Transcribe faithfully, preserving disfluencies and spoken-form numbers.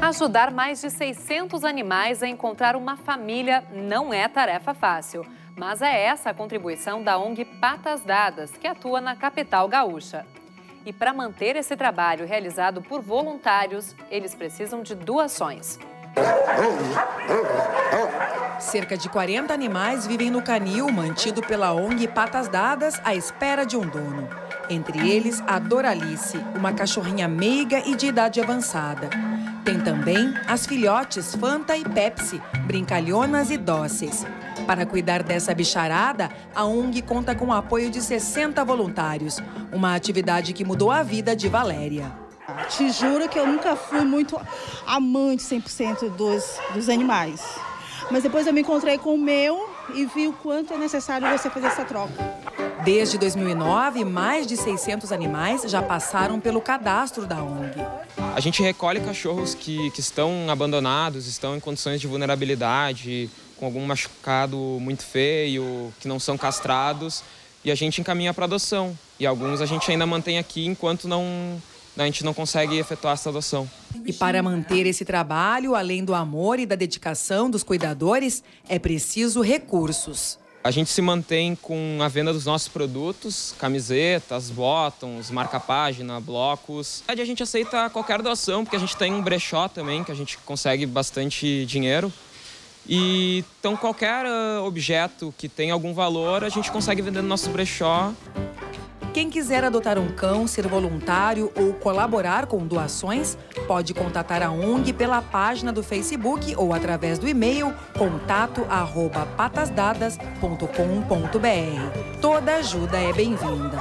Ajudar mais de seiscentos animais a encontrar uma família não é tarefa fácil. Mas é essa a contribuição da O N G Patas Dadas, que atua na capital gaúcha. E para manter esse trabalho realizado por voluntários, eles precisam de doações. Cerca de quarenta animais vivem no canil mantido pela O N G Patas Dadas à espera de um dono. Entre eles, a Doralice, uma cachorrinha meiga e de idade avançada. Tem também as filhotes Fanta e Pepsi, brincalhonas e dóceis. Para cuidar dessa bicharada, a O N G conta com o apoio de sessenta voluntários. Uma atividade que mudou a vida de Valéria. Te juro que eu nunca fui muito amante cem por cento dos, dos animais. Mas depois eu me encontrei com o meu e vi o quanto é necessário você fazer essa troca. Desde dois mil e nove, mais de seiscentos animais já passaram pelo cadastro da O N G. A gente recolhe cachorros que, que estão abandonados, estão em condições de vulnerabilidade, com algum machucado muito feio, que não são castrados, e a gente encaminha para adoção. E alguns a gente ainda mantém aqui enquanto não, a gente não consegue efetuar essa adoção. E para manter esse trabalho, além do amor e da dedicação dos cuidadores, é preciso recursos. A gente se mantém com a venda dos nossos produtos, camisetas, bottoms, marca-página, blocos. A gente aceita qualquer doação, porque a gente tem um brechó também, que a gente consegue bastante dinheiro. E, então, qualquer objeto que tenha algum valor, a gente consegue vender no nosso brechó. Quem quiser adotar um cão, ser voluntário ou colaborar com doações, pode contatar a O N G pela página do Facebook ou através do e-mail contato arroba patas dadas ponto com ponto br. Toda ajuda é bem-vinda.